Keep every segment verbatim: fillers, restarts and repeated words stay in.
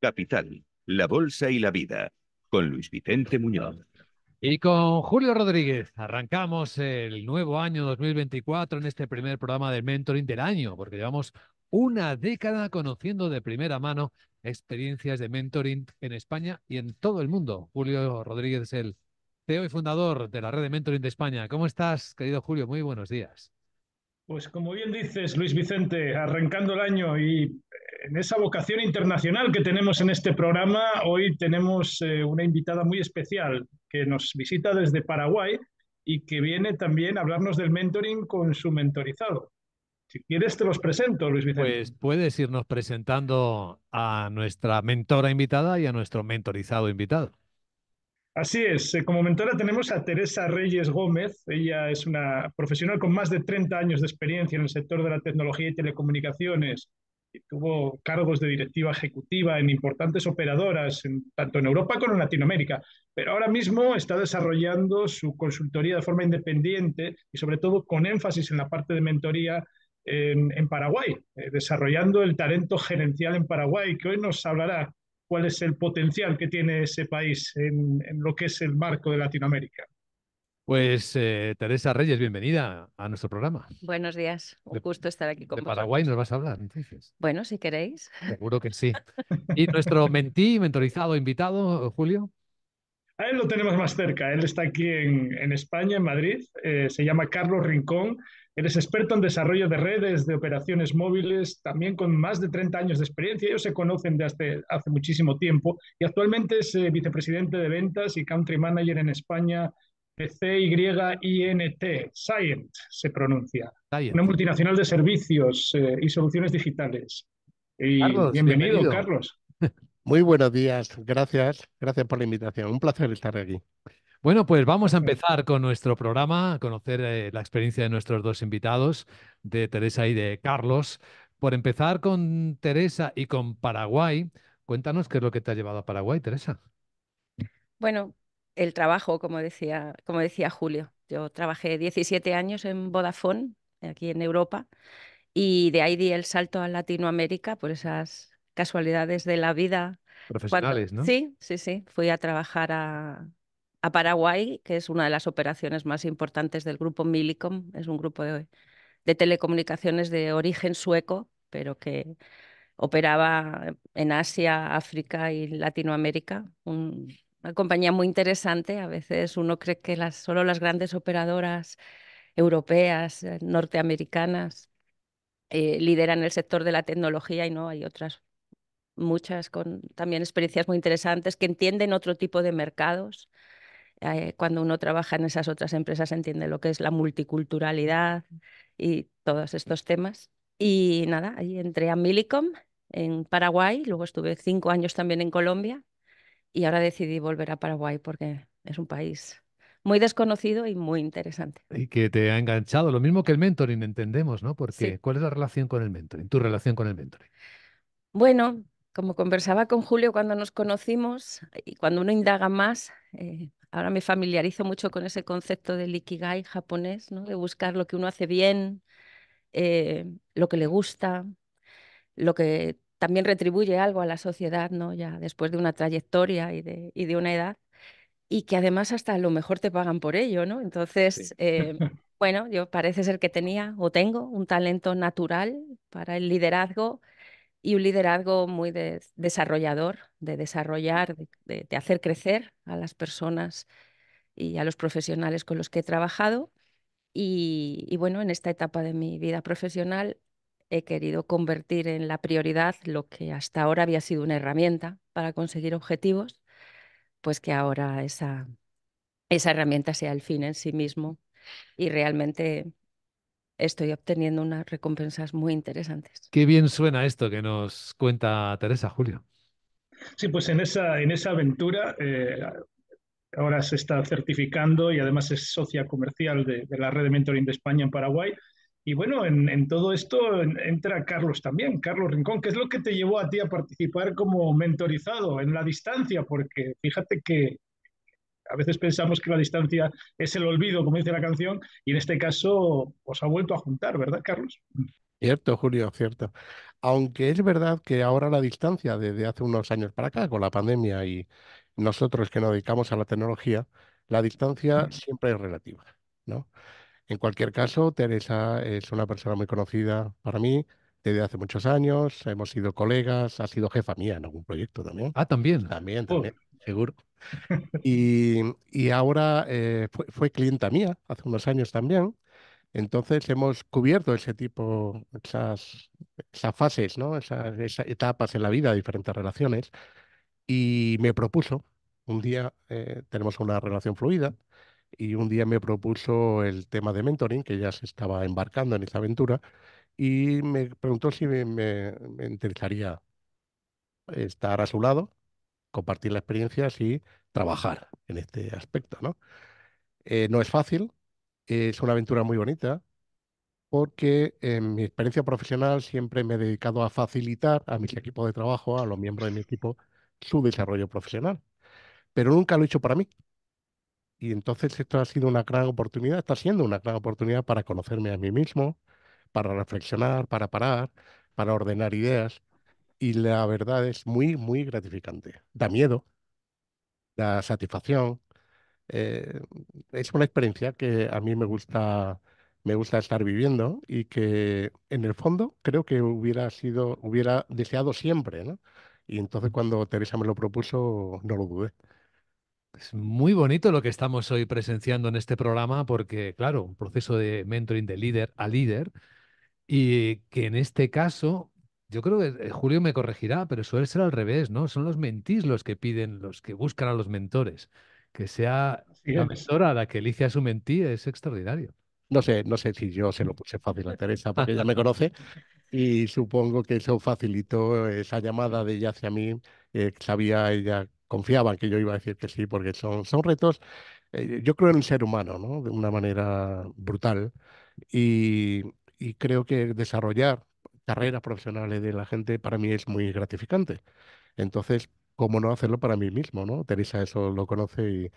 Capital, la bolsa y la vida, con Luis Vicente Muñoz. Y con Julio Rodríguez arrancamos el nuevo año dos mil veinticuatro en este primer programa de mentoring del año, porque llevamos una década conociendo de primera mano experiencias de mentoring en España y en todo el mundo. Julio Rodríguez es el C E O y fundador de la Red de Mentoring de España. ¿Cómo estás, querido Julio? Muy buenos días. Pues como bien dices, Luis Vicente, arrancando el año y en esa vocación internacional que tenemos en este programa, hoy tenemos eh, una invitada muy especial que nos visita desde Paraguay y que viene también a hablarnos del mentoring con su mentorizado. Si quieres te los presento, Luis Vicente. Pues puedes irnos presentando a nuestra mentora invitada y a nuestro mentorizado invitado. Así es. Como mentora tenemos a Teresa Reyes Gómez. Ella es una profesional con más de treinta años de experiencia en el sector de la tecnología y telecomunicaciones. Y tuvo cargos de directiva ejecutiva en importantes operadoras, en, tanto en Europa como en Latinoamérica, pero ahora mismo está desarrollando su consultoría de forma independiente y sobre todo con énfasis en la parte de mentoría en, en Paraguay, eh, desarrollando el talento gerencial en Paraguay, que hoy nos hablará cuál es el potencial que tiene ese país en, en lo que es el marco de Latinoamérica. Pues eh, Teresa Reyes, bienvenida a nuestro programa. Buenos días, un de, gusto estar aquí con de vosotros. De Paraguay nos vas a hablar, entonces. Bueno, si queréis. Seguro que sí. Y nuestro mentí, mentorizado, invitado, Julio. A él lo tenemos más cerca, él está aquí en, en España, en Madrid, eh, se llama Carlos Rincón, él es experto en desarrollo de redes, de operaciones móviles, también con más de treinta años de experiencia, ellos se conocen desde hace muchísimo tiempo y actualmente es eh, vicepresidente de ventas y country manager en España, C Y E N T, Cyient se pronuncia, Cyient. Una multinacional de servicios eh, y soluciones digitales. Y Carlos, bienvenido, bienvenido, Carlos. Muy buenos días, gracias, gracias por la invitación, un placer estar aquí. Bueno, pues vamos a empezar con nuestro programa, a conocer eh, la experiencia de nuestros dos invitados, de Teresa y de Carlos. Por empezar con Teresa y con Paraguay, cuéntanos qué es lo que te ha llevado a Paraguay, Teresa. Bueno, el trabajo, como decía, como decía Julio. Yo trabajé diecisiete años en Vodafone, aquí en Europa, y de ahí di el salto a Latinoamérica por esas casualidades de la vida. Profesionales, Cuando... ¿no? Sí, sí, sí. Fui a trabajar a, a Paraguay, que es una de las operaciones más importantes del grupo Millicom. Es un grupo de, de telecomunicaciones de origen sueco, pero que operaba en Asia, África y Latinoamérica. Un... Una compañía muy interesante. A veces uno cree que las, solo las grandes operadoras europeas, norteamericanas, eh, lideran el sector de la tecnología y no, hay otras muchas con también experiencias muy interesantes que entienden otro tipo de mercados. Eh, cuando uno trabaja en esas otras empresas entiende lo que es la multiculturalidad y todos estos temas. Y nada, ahí entré a Millicom en Paraguay, luego estuve cinco años también en Colombia. Y ahora decidí volver a Paraguay porque es un país muy desconocido y muy interesante. Y que te ha enganchado. Lo mismo que el mentoring, entendemos, ¿no? Porque sí. ¿Cuál es la relación con el mentoring? ¿Tu relación con el mentoring? Bueno, como conversaba con Julio cuando nos conocimos y cuando uno indaga más, eh, ahora me familiarizo mucho con ese concepto del ikigai japonés, ¿no? De buscar lo que uno hace bien, eh, lo que le gusta, lo que... también retribuye algo a la sociedad, ¿no? Ya después de una trayectoria y de, y de una edad, y que además hasta a lo mejor te pagan por ello, ¿no? Entonces, sí. eh, bueno, yo parece ser que tenía o tengo un talento natural para el liderazgo y un liderazgo muy de, desarrollador, de desarrollar, de, de, de hacer crecer a las personas y a los profesionales con los que he trabajado. Y, y bueno, en esta etapa de mi vida profesional he querido convertir en la prioridad lo que hasta ahora había sido una herramienta para conseguir objetivos, pues que ahora esa, esa herramienta sea el fin en sí mismo y realmente estoy obteniendo unas recompensas muy interesantes. Qué bien suena esto que nos cuenta Teresa, Julio. Sí, pues en esa, en esa aventura eh, ahora se está certificando y además es socia comercial de, de la Red de Mentoring de España en Paraguay. Y bueno, en, en todo esto entra Carlos también, Carlos Rincón. ¿Qué es lo que te llevó a ti a participar como mentorizado en la distancia? Porque fíjate que a veces pensamos que la distancia es el olvido, como dice la canción, y en este caso os ha vuelto a juntar, ¿verdad, Carlos? Cierto, Julio, cierto. Aunque es verdad que ahora la distancia desde hace unos años para acá, con la pandemia y nosotros que nos dedicamos a la tecnología, la distancia siempre es relativa, ¿no? En cualquier caso, Teresa es una persona muy conocida para mí desde hace muchos años, hemos sido colegas, ha sido jefa mía en algún proyecto también. Ah, también. También, también, oh. Seguro. Y, y ahora eh, fue, fue clienta mía hace unos años también. Entonces hemos cubierto ese tipo, esas, esas fases, ¿no? Esas, esas etapas en la vida, diferentes relaciones. Y me propuso, un día eh, tenemos una relación fluida, y un día me propuso el tema de mentoring, que ya se estaba embarcando en esa aventura, y me preguntó si me, me, me interesaría estar a su lado, compartir las experiencias y trabajar en este aspecto, ¿no? Eh, no es fácil. Es una aventura muy bonita porque en mi experiencia profesional siempre me he dedicado a facilitar a mis equipos de trabajo, a los miembros de mi equipo, su desarrollo profesional. Pero nunca lo he hecho para mí. Y entonces esto ha sido una gran oportunidad, está siendo una gran oportunidad para conocerme a mí mismo, para reflexionar, para parar, para ordenar ideas. Y la verdad es muy, muy gratificante. Da miedo, da satisfacción. Eh, es una experiencia que a mí me gusta, me gusta estar viviendo y que en el fondo creo que hubiera sido, hubiera deseado siempre, ¿no? Y entonces cuando Teresa me lo propuso, no lo dudé. Es muy bonito lo que estamos hoy presenciando en este programa porque, claro, un proceso de mentoring de líder a líder y que en este caso, yo creo que Julio me corregirá, pero suele ser al revés, ¿no? Son los mentees los que piden, los que buscan a los mentores. Que sea la mentora la que elige a su mentee es extraordinario. No sé, no sé si yo se lo puse fácil a Teresa porque ella me conoce y supongo que eso facilitó esa llamada de ella hacia mí. Eh, sabía, ella confiaba en que yo iba a decir que sí porque son, son retos, eh, yo creo en el ser humano, ¿no? De una manera brutal y, y creo que desarrollar carreras profesionales de la gente para mí es muy gratificante. Entonces, cómo no hacerlo para mí mismo, ¿no? Teresa eso lo conoce y,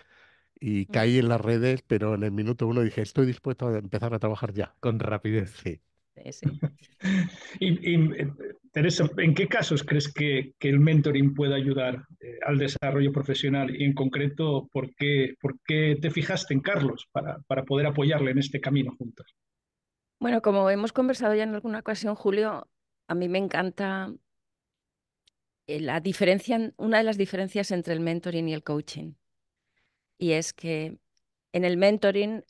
y caí en las redes, pero en el minuto uno dije, estoy dispuesto a empezar a trabajar ya. Con rapidez. Sí. Sí, sí. y, y, Teresa, ¿en qué casos crees que, que el mentoring puede ayudar eh, al desarrollo profesional? Y en concreto, ¿por qué, por qué te fijaste en Carlos para, para poder apoyarle en este camino juntos? Bueno, como hemos conversado ya en alguna ocasión, Julio, a mí me encanta... La diferencia, una de las diferencias entre el mentoring y el coaching. Y es que en el mentoring,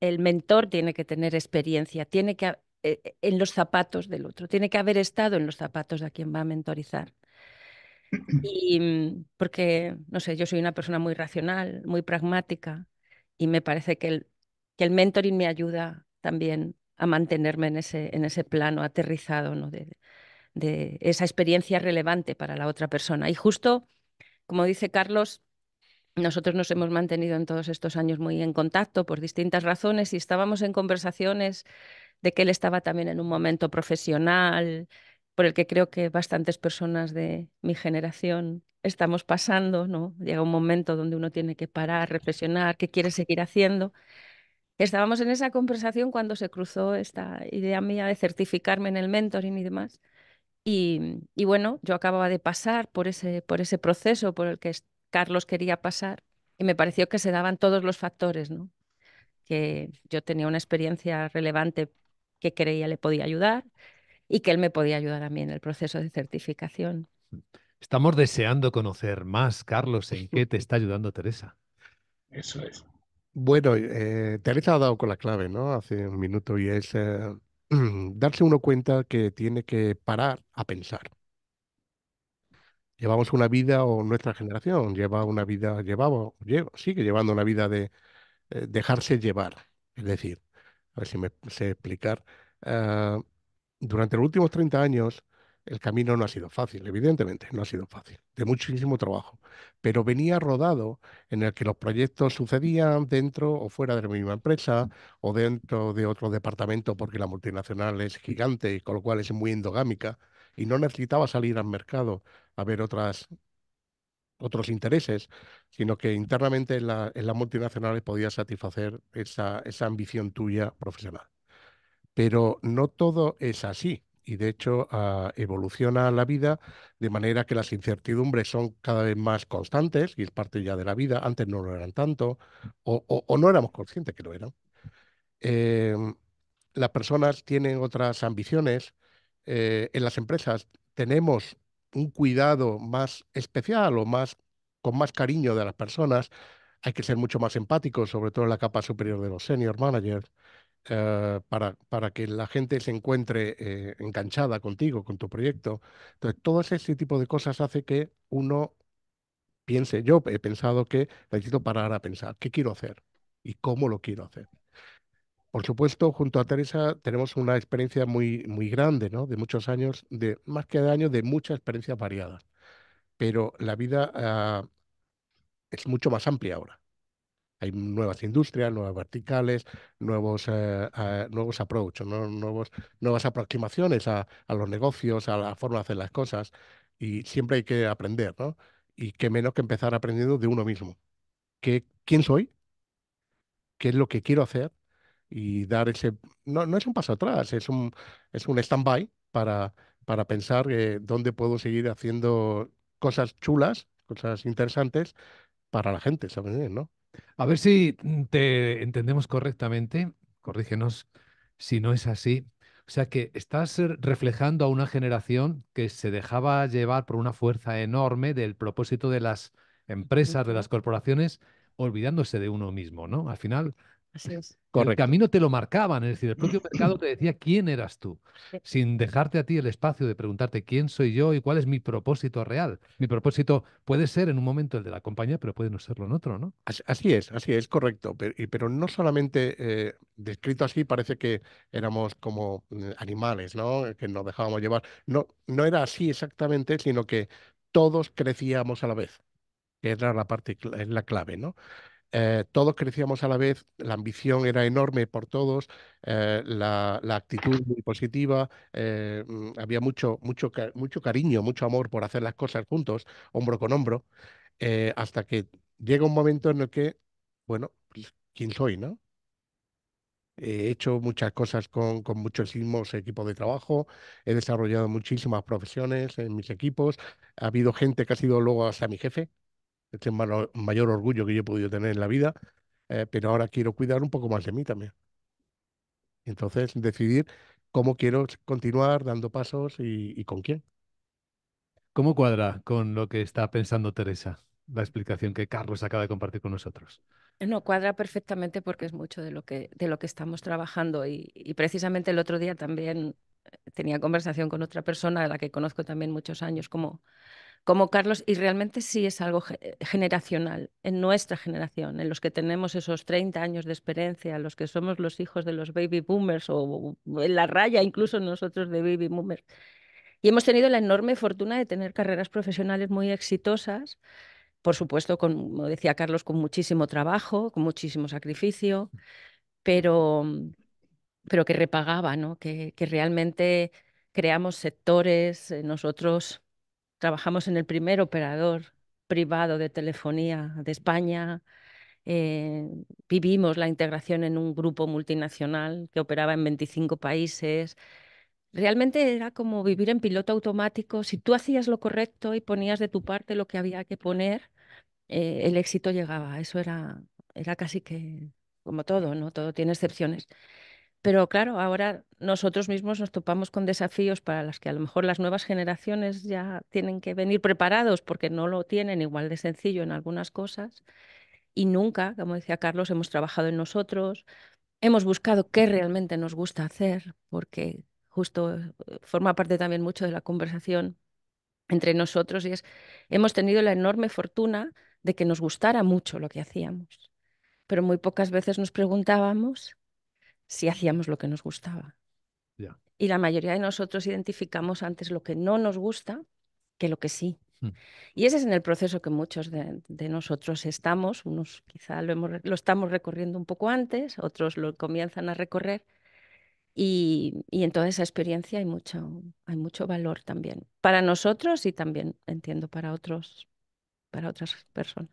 el mentor tiene que tener experiencia, tiene que eh, en los zapatos del otro, tiene que haber estado en los zapatos de a quien va a mentorizar. Y porque, no sé, yo soy una persona muy racional, muy pragmática, y me parece que el, que el mentoring me ayuda también a mantenerme en ese, en ese plano aterrizado, ¿no? De, de esa experiencia relevante para la otra persona. Y justo, como dice Carlos, nosotros nos hemos mantenido en todos estos años muy en contacto por distintas razones y estábamos en conversaciones de que él estaba también en un momento profesional por el que creo que bastantes personas de mi generación estamos pasando, ¿no? Llega un momento donde uno tiene que parar, reflexionar, qué quiere seguir haciendo. Estábamos en esa conversación cuando se cruzó esta idea mía de certificarme en el mentoring y demás. Y, y bueno, yo acababa de pasar por ese, por ese proceso por el que Carlos quería pasar y me pareció que se daban todos los factores, ¿no? Que yo tenía una experiencia relevante que creía le podía ayudar y que él me podía ayudar a mí en el proceso de certificación. Estamos deseando conocer más, Carlos, en qué te está ayudando Teresa. Eso es. Bueno, eh, Teresa ha dado con la clave, ¿no? Hace un minuto y es... Eh... darse uno cuenta que tiene que parar a pensar. Llevamos una vida, o nuestra generación lleva una vida, llevaba, lleva, sigue llevando una vida de eh, dejarse llevar. Es decir, a ver si me sé explicar. Uh, durante los últimos treinta años el camino no ha sido fácil, evidentemente, no ha sido fácil, de muchísimo trabajo, pero venía rodado en el que los proyectos sucedían dentro o fuera de la misma empresa o dentro de otro departamento porque la multinacional es gigante y con lo cual es muy endogámica y no necesitaba salir al mercado a ver otras, otros intereses, sino que internamente en, la, en las multinacionales podías satisfacer esa, esa ambición tuya profesional. Pero no todo es así. y de hecho uh, evoluciona la vida de manera que las incertidumbres son cada vez más constantes y es parte ya de la vida. Antes no lo eran tanto o, o, o no éramos conscientes que lo eran. Eh, las personas tienen otras ambiciones. Eh, en las empresas tenemos un cuidado más especial o más, con más cariño de las personas. Hay que ser mucho más empáticos, sobre todo en la capa superior de los senior managers, eh, para, para que la gente se encuentre eh, enganchada contigo, con tu proyecto. Entonces, todo ese tipo de cosas hace que uno piense. Yo he pensado que necesito parar a pensar qué quiero hacer y cómo lo quiero hacer. Por supuesto, junto a Teresa tenemos una experiencia muy, muy grande, ¿no? De muchos años, de más que de años, de muchas experiencias variadas. Pero la vida uh, es mucho más amplia ahora. Hay nuevas industrias, nuevas verticales, nuevos, uh, uh, nuevos approach, ¿no? nuevos, nuevas aproximaciones a, a los negocios, a la forma de hacer las cosas. Y siempre hay que aprender, ¿no? Y qué menos que empezar aprendiendo de uno mismo. ¿Qué, ¿Quién soy? ¿Qué es lo que quiero hacer? Y dar ese... No, no es un paso atrás, es un, es un stand-by para, para pensar eh, dónde puedo seguir haciendo cosas chulas, cosas interesantes para la gente, ¿sabes? ¿No? A ver si te entendemos correctamente, corrígenos si no es así. O sea que estás reflejando a una generación que se dejaba llevar por una fuerza enorme del propósito de las empresas, de las corporaciones, olvidándose de uno mismo, ¿no? Al final... Así es. Correcto. El camino te lo marcaban, es decir, el propio mercado te decía quién eras tú, sin dejarte a ti el espacio de preguntarte quién soy yo y cuál es mi propósito real. Mi propósito puede ser en un momento el de la compañía, pero puede no serlo en otro, ¿no? Así es, así es, correcto. Pero, pero no solamente eh, descrito así parece que éramos como animales, ¿no? Que nos dejábamos llevar. No, no era así exactamente, sino que todos crecíamos a la vez. Era la parte, es la clave, ¿no? Eh, todos crecíamos a la vez, la ambición era enorme por todos, eh, la, la actitud muy positiva, eh, había mucho, mucho, mucho cariño, mucho amor por hacer las cosas juntos, hombro con hombro, eh, hasta que llega un momento en el que, bueno, ¿quién soy, no? He hecho muchas cosas con, con muchísimos equipos de trabajo, he desarrollado muchísimas profesiones en mis equipos, ha habido gente que ha sido luego hasta mi jefe. Este es el mayor orgullo que yo he podido tener en la vida, eh, pero ahora quiero cuidar un poco más de mí también. Entonces, decidir cómo quiero continuar dando pasos y, y con quién. ¿Cómo cuadra con lo que está pensando Teresa la explicación que Carlos acaba de compartir con nosotros? No, cuadra perfectamente porque es mucho de lo que, de lo que estamos trabajando y, y precisamente el otro día también tenía conversación con otra persona a la que conozco también muchos años como... como Carlos, y realmente sí es algo generacional, en nuestra generación, en los que tenemos esos treinta años de experiencia, los que somos los hijos de los baby boomers o en la raya incluso nosotros de baby boomers. Y hemos tenido la enorme fortuna de tener carreras profesionales muy exitosas, por supuesto, con, como decía Carlos, con muchísimo trabajo, con muchísimo sacrificio, pero, pero que repagaba, ¿no? Que, que realmente creamos sectores, nosotros... Trabajamos en el primer operador privado de telefonía de España. Eh, vivimos la integración en un grupo multinacional que operaba en veinticinco países. Realmente era como vivir en piloto automático. Si tú hacías lo correcto y ponías de tu parte lo que había que poner, eh, el éxito llegaba. Eso era, era casi que como todo, ¿no? Todo tiene excepciones. Pero claro, ahora nosotros mismos nos topamos con desafíos para los que a lo mejor las nuevas generaciones ya tienen que venir preparados porque no lo tienen igual de sencillo en algunas cosas. Y nunca, como decía Carlos, hemos trabajado en nosotros, hemos buscado qué realmente nos gusta hacer, porque justo forma parte también mucho de la conversación entre nosotros y es, hemos tenido la enorme fortuna de que nos gustara mucho lo que hacíamos, pero muy pocas veces nos preguntábamos si hacíamos lo que nos gustaba. Yeah. Y la mayoría de nosotros identificamos antes lo que no nos gusta que lo que sí. Mm. Y ese es en el proceso que muchos de, de nosotros estamos, unos quizá lo, hemos, lo estamos recorriendo un poco antes, otros lo comienzan a recorrer, y, y en toda esa experiencia hay mucho, hay mucho valor también, para nosotros y también, entiendo, para, otros, para otras personas.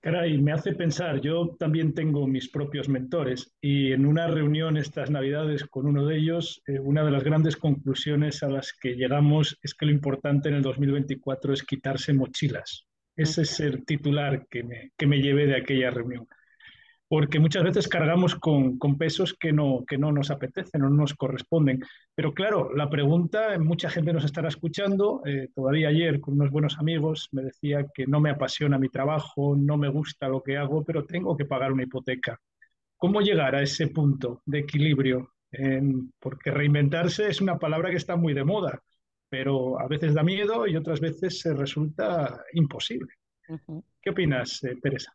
Caray, me hace pensar, yo también tengo mis propios mentores y en una reunión estas Navidades con uno de ellos, eh, una de las grandes conclusiones a las que llegamos es que lo importante en el dos mil veinticuatro es quitarse mochilas. Ese es el titular que me, que me llevé de aquella reunión. Porque muchas veces cargamos con, con pesos que no, que no nos apetecen o no nos corresponden. Pero claro, la pregunta, mucha gente nos estará escuchando, eh, todavía ayer con unos buenos amigos me decía que no me apasiona mi trabajo, no me gusta lo que hago, pero tengo que pagar una hipoteca. ¿Cómo llegar a ese punto de equilibrio? Eh, porque reinventarse es una palabra que está muy de moda, pero a veces da miedo y otras veces se resulta imposible. Uh-huh. ¿Qué opinas, eh, Teresa?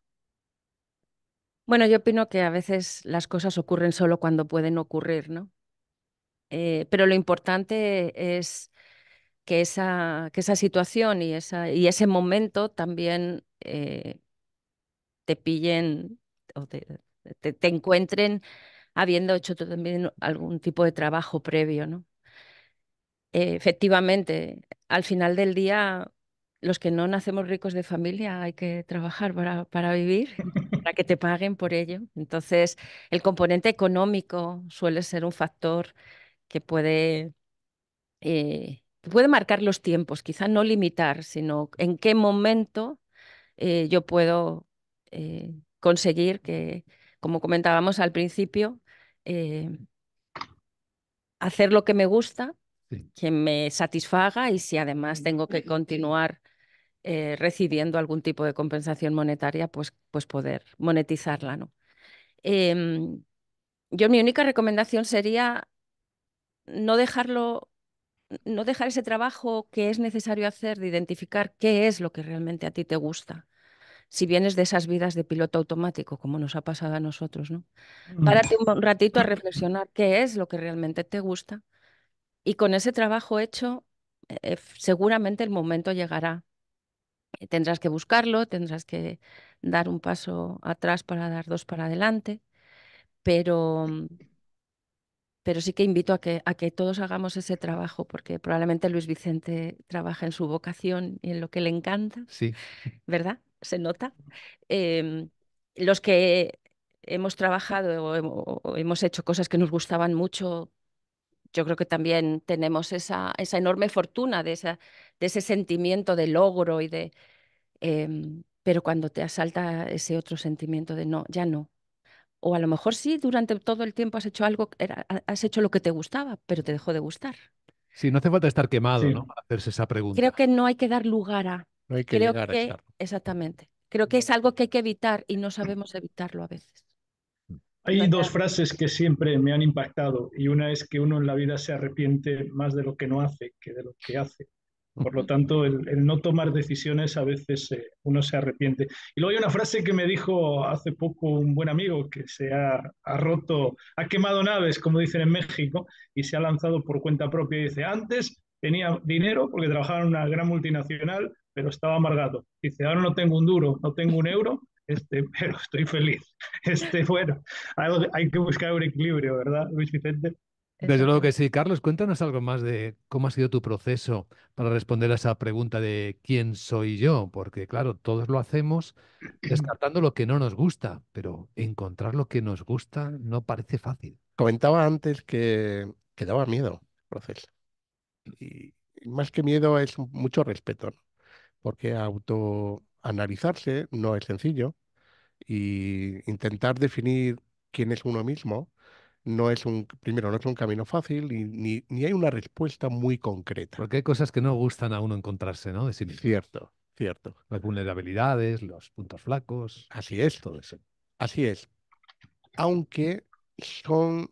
Bueno, yo opino que a veces las cosas ocurren solo cuando pueden ocurrir, ¿no? Eh, pero lo importante es que esa, que esa situación y, esa, y ese momento también eh, te pillen o te, te, te encuentren habiendo hecho también algún tipo de trabajo previo, ¿no? Eh, efectivamente, al final del día, los que no nacemos ricos de familia hay que trabajar para, para vivir, para que te paguen por ello. Entonces, el componente económico suele ser un factor que puede, eh, puede marcar los tiempos, quizá no limitar, sino en qué momento eh, yo puedo eh, conseguir que, como comentábamos al principio, eh, hacer lo que me gusta, sí, que me satisfaga y si además tengo que continuar Eh, recibiendo algún tipo de compensación monetaria, pues, pues poder monetizarla, ¿no? Eh, yo mi única recomendación sería no dejarlo, no dejar ese trabajo que es necesario hacer de identificar qué es lo que realmente a ti te gusta. Si vienes de esas vidas de piloto automático, como nos ha pasado a nosotros, ¿no? Párate un ratito a reflexionar qué es lo que realmente te gusta y con ese trabajo hecho, eh, seguramente el momento llegará. Tendrás que buscarlo, tendrás que dar un paso atrás para dar dos para adelante, pero, pero sí que invito a que, a que todos hagamos ese trabajo, porque probablemente Luis Vicente trabaja en su vocación y en lo que le encanta, sí, ¿verdad? Se nota. Eh, los que hemos trabajado o, o hemos hecho cosas que nos gustaban mucho, yo creo que también tenemos esa, esa enorme fortuna de, esa, de ese sentimiento de logro y de eh, pero cuando te asalta ese otro sentimiento de no, ya no. O a lo mejor sí, durante todo el tiempo has hecho algo, era, has hecho lo que te gustaba, pero te dejó de gustar. Sí, no hace falta estar quemado, sí, ¿no? Para hacerse esa pregunta. Creo que no hay que dar lugar a... No hay que creo llegar que, a echarlo. Exactamente. Creo que es algo que hay que evitar y no sabemos evitarlo a veces. Hay dos frases que siempre me han impactado y una es que uno en la vida se arrepiente más de lo que no hace que de lo que hace. Por lo tanto, el, el no tomar decisiones a veces eh, uno se arrepiente. Y luego hay una frase que me dijo hace poco un buen amigo que se ha, ha roto, ha quemado naves, como dicen en México, y se ha lanzado por cuenta propia y dice, antes tenía dinero porque trabajaba en una gran multinacional, pero estaba amargado. Dice, ahora no tengo un duro, no tengo un euro. Este, pero estoy feliz. Este, bueno, hay que buscar un equilibrio, ¿verdad, Luis Vicente? Desde luego que sí. Carlos, cuéntanos algo más de cómo ha sido tu proceso para responder a esa pregunta de ¿quién soy yo? Porque, claro, todos lo hacemos descartando lo que no nos gusta, pero encontrar lo que nos gusta no parece fácil. Comentaba antes que, que daba miedo el proceso. Y más que miedo es mucho respeto, ¿no? Porque auto... analizarse no es sencillo y intentar definir quién es uno mismo no es un, primero, no es un camino fácil y ni, ni hay una respuesta muy concreta. Porque hay cosas que no gustan a uno encontrarse, ¿no? De sí mismo. Cierto, cierto. Las vulnerabilidades, los puntos flacos. Así es, todo eso. Así es. Aunque son,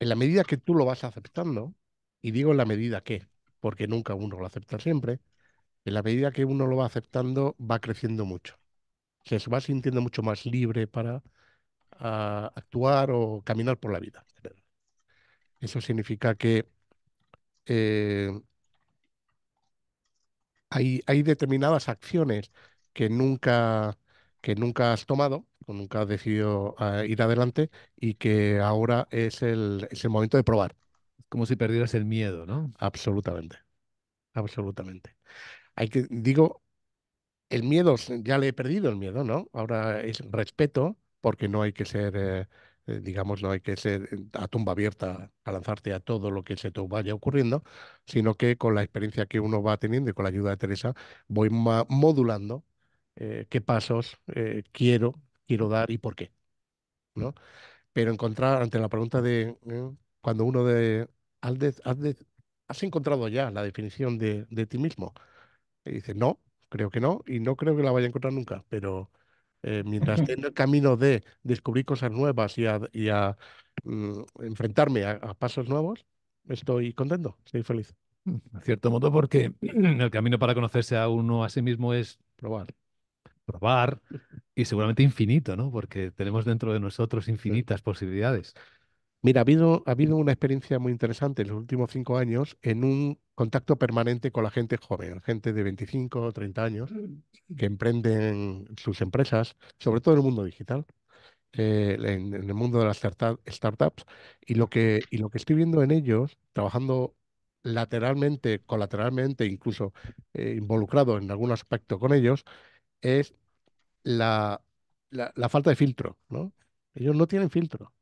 en la medida que tú lo vas aceptando, y digo en la medida que, porque nunca uno lo acepta siempre, en la medida que uno lo va aceptando, va creciendo mucho. Se va sintiendo mucho más libre para a, actuar o caminar por la vida. Eso significa que eh, hay, hay determinadas acciones que nunca, que nunca has tomado, o nunca has decidido uh, ir adelante, y que ahora es el, es el momento de probar. Como si perdieras el miedo, ¿no? Absolutamente. Absolutamente. Hay que, digo, el miedo, ya le he perdido el miedo, ¿no? Ahora es respeto, porque no hay que ser, eh, digamos, no hay que ser a tumba abierta, a lanzarte a todo lo que se te vaya ocurriendo, sino que con la experiencia que uno va teniendo y con la ayuda de Teresa, voy modulando eh, qué pasos eh, quiero, quiero dar y por qué, ¿no? Pero encontrar, ante la pregunta de, eh, cuando uno de, has, de, has, de, has encontrado ya la definición de, de ti mismo, y dice, no, creo que no, y no creo que la vaya a encontrar nunca, pero eh, mientras esté en el camino de descubrir cosas nuevas y a, y a mm, enfrentarme a, a pasos nuevos, estoy contento, estoy feliz. En cierto modo, porque el camino para conocerse a uno a sí mismo es probar. Probar y seguramente infinito, ¿no? Porque tenemos dentro de nosotros infinitas sí. posibilidades. Mira, ha habido, ha habido una experiencia muy interesante en los últimos cinco años en un contacto permanente con la gente joven, gente de veinticinco, treinta años, que emprenden sus empresas, sobre todo en el mundo digital, eh, en, en el mundo de las startup, startups, y lo que, y lo que estoy viendo en ellos, trabajando lateralmente, colateralmente, incluso eh, involucrado en algún aspecto con ellos, es la, la, la falta de filtro, ¿no? Ellos no tienen filtro.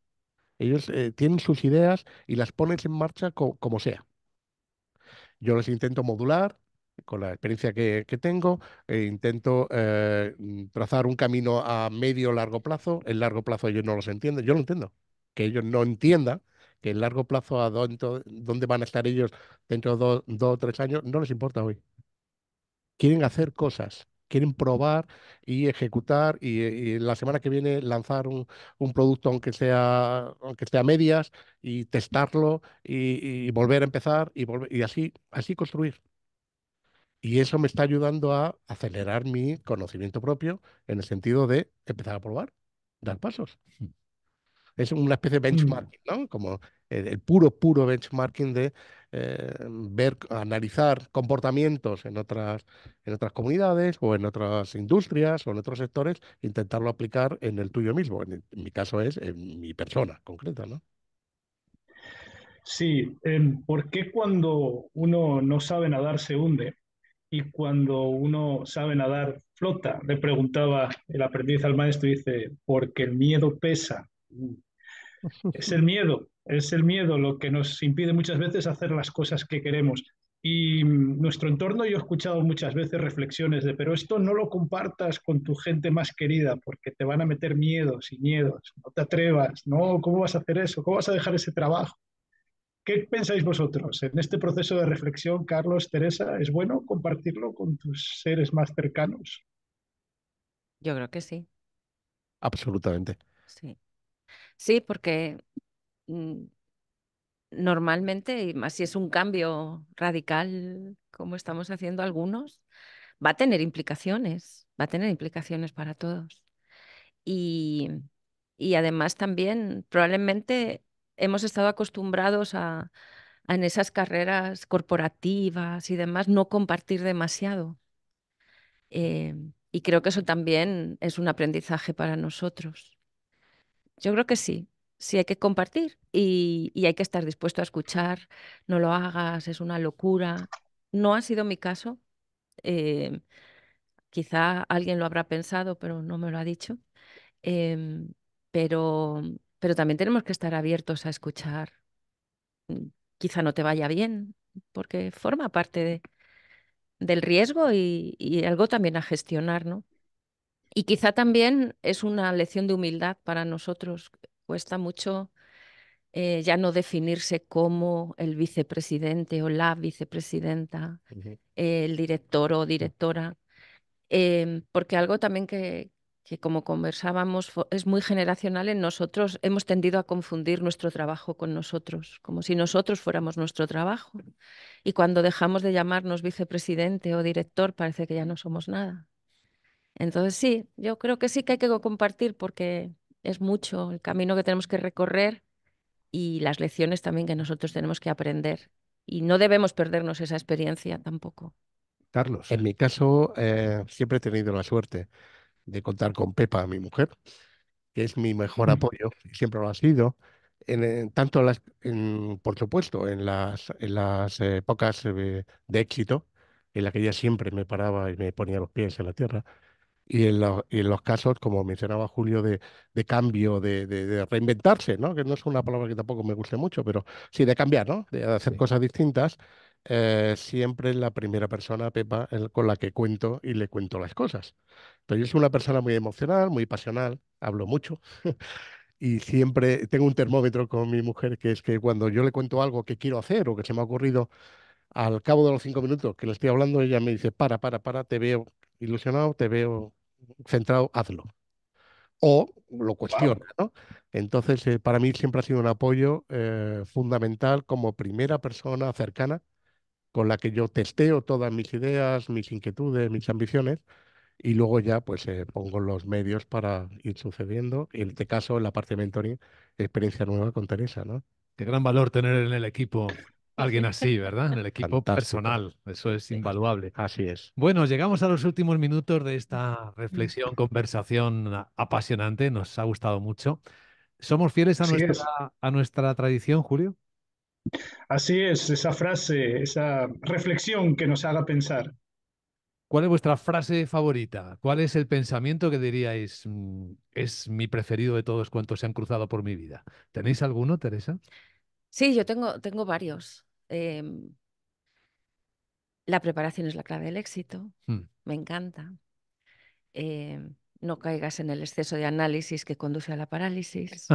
Ellos eh, tienen sus ideas y las pones en marcha co como sea. Yo las intento modular con la experiencia que, que tengo, e intento eh, trazar un camino a medio o largo plazo. El largo plazo ellos no los entienden, yo lo entiendo. Que ellos no entiendan que el largo plazo, a dónde, dónde van a estar ellos dentro de dos, dos o tres años, no les importa hoy. Quieren hacer cosas. Quieren probar y ejecutar y, y la semana que viene lanzar un, un producto aunque sea aunque sea medias y testarlo y, y volver a empezar y, volver, y así, así construir. Y eso me está ayudando a acelerar mi conocimiento propio en el sentido de empezar a probar, dar pasos. Es una especie de benchmarking, ¿no? Como el, el puro, puro benchmarking de eh, ver, analizar comportamientos en otras, en otras comunidades o en otras industrias o en otros sectores, intentarlo aplicar en el tuyo mismo. En, el, en mi caso es en mi persona concreta, ¿no? Sí, eh, ¿por qué cuando uno no sabe nadar se hunde y cuando uno sabe nadar flota? Le preguntaba el aprendiz al maestro y dice, porque el miedo pesa. Es el miedo, es el miedo lo que nos impide muchas veces hacer las cosas que queremos. Y nuestro entorno, yo he escuchado muchas veces reflexiones de, pero esto no lo compartas con tu gente más querida, porque te van a meter miedos y miedos, no te atrevas, no, ¿cómo vas a hacer eso? ¿Cómo vas a dejar ese trabajo? ¿Qué pensáis vosotros en este proceso de reflexión, Carlos, Teresa? ¿Es bueno compartirlo con tus seres más cercanos? Yo creo que sí. Absolutamente. Sí. Sí, porque normalmente, y más si es un cambio radical, como estamos haciendo algunos, va a tener implicaciones, va a tener implicaciones para todos. Y, y además también probablemente hemos estado acostumbrados a, a en esas carreras corporativas y demás no compartir demasiado. Eh, y creo que eso también es un aprendizaje para nosotros. Yo creo que sí, sí hay que compartir y, y hay que estar dispuesto a escuchar, no lo hagas, es una locura. No ha sido mi caso, eh, quizá alguien lo habrá pensado, pero no me lo ha dicho. Eh, pero, pero también tenemos que estar abiertos a escuchar. Quizá no te vaya bien, porque forma parte de, del riesgo y, y algo también a gestionar, ¿no? Y quizá también es una lección de humildad para nosotros. Cuesta mucho eh, ya no definirse como el vicepresidente o la vicepresidenta, uh-huh. eh, el director o directora, eh, porque algo también que, que, como conversábamos, es muy generacional en nosotros. Hemos tendido a confundir nuestro trabajo con nosotros, como si nosotros fuéramos nuestro trabajo. Y cuando dejamos de llamarnos vicepresidente o director, parece que ya no somos nada. Entonces sí, yo creo que sí que hay que compartir porque es mucho el camino que tenemos que recorrer y las lecciones también que nosotros tenemos que aprender. Y no debemos perdernos esa experiencia tampoco. Carlos, en mi caso eh, siempre he tenido la suerte de contar con Pepa, mi mujer, que es mi mejor mm. apoyo, siempre lo ha sido. En, en, tanto, las, en, por supuesto, en las, en las eh, épocas eh, de éxito, en la que ella siempre me paraba y me ponía los pies en la tierra. Y en, lo, y en los casos, como mencionaba Julio, de, de cambio, de, de, de reinventarse, ¿no? Que no es una palabra que tampoco me guste mucho, pero sí de cambiar, ¿no? De hacer sí. cosas distintas. Eh, siempre es la primera persona, Pepa, el, con la que cuento y le cuento las cosas. Pero yo soy una persona muy emocional, muy pasional, hablo mucho. Y siempre tengo un termómetro con mi mujer, que es que cuando yo le cuento algo que quiero hacer o que se me ha ocurrido, al cabo de los cinco minutos que le estoy hablando, ella me dice, para, para, para, te veo ilusionado, te veo centrado, hazlo. O lo cuestiona, wow. ¿no? Entonces, eh, para mí siempre ha sido un apoyo eh, fundamental como primera persona cercana con la que yo testeo todas mis ideas, mis inquietudes, mis ambiciones, y luego ya pues eh, pongo los medios para ir sucediendo. Y en este caso, en la parte de mentoring, experiencia nueva con Teresa, ¿no? Qué gran valor tener en el equipo... alguien así, ¿verdad? En el equipo Fantástico. Personal. Eso es invaluable. Así es. Bueno, llegamos a los últimos minutos de esta reflexión, conversación apasionante. Nos ha gustado mucho. ¿Somos fieles a, nuestra, a nuestra tradición, Julio? Así es. Esa frase, esa reflexión que nos haga pensar. ¿Cuál es vuestra frase favorita? ¿Cuál es el pensamiento que diríais es mi preferido de todos cuantos se han cruzado por mi vida? ¿Tenéis alguno, Teresa? Sí, yo tengo, tengo varios. Eh, la preparación es la clave del éxito. Mm. Me encanta. Eh, no caigas en el exceso de análisis que conduce a la parálisis.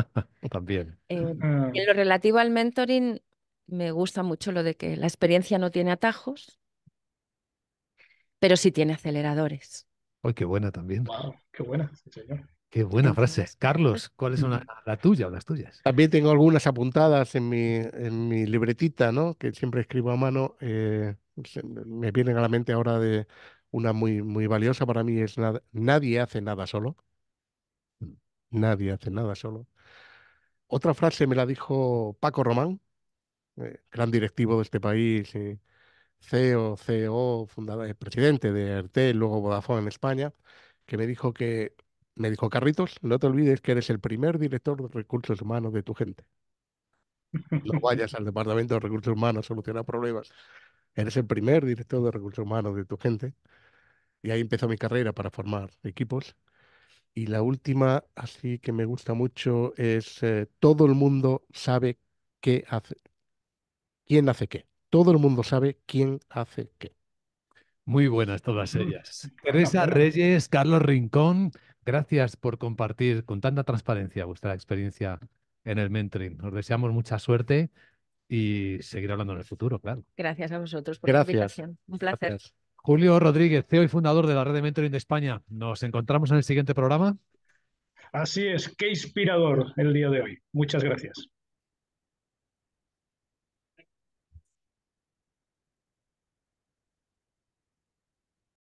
También. Eh, en lo relativo al mentoring, me gusta mucho lo de que la experiencia no tiene atajos, pero sí tiene aceleradores. ¡Ay, qué buena también! Wow, ¡qué buena! Sí, señor. Qué buena frase. Carlos, ¿cuál es una, la tuya o las tuyas? También tengo algunas apuntadas en mi, en mi libretita, ¿no? Que siempre escribo a mano. Eh, se, me vienen a la mente ahora de una muy, muy valiosa para mí, es nada, nadie hace nada solo. Nadie hace nada solo. Otra frase me la dijo Paco Román, eh, gran directivo de este país, eh, C E O, C O O, fundador, eh, presidente de Aerté, luego Vodafone en España, que me dijo que Me dijo, Carritos, no te olvides que eres el primer director de recursos humanos de tu gente. No vayas al departamento de recursos humanos a solucionar problemas. Eres el primer director de recursos humanos de tu gente. Y ahí empezó mi carrera para formar equipos. Y la última, así que me gusta mucho, es eh, todo el mundo sabe qué hace, quién hace qué. Todo el mundo sabe quién hace qué. Muy buenas todas ellas. Teresa Reyes, Carlos Rincón, gracias por compartir con tanta transparencia vuestra experiencia en el mentoring. Os deseamos mucha suerte y seguir hablando en el futuro, claro. Gracias a vosotros por Gracias. La invitación. Un placer. Gracias. Julio Rodríguez, C E O y fundador de la Red de Mentoring de España. Nos encontramos en el siguiente programa. Así es, qué inspirador el día de hoy. Muchas gracias.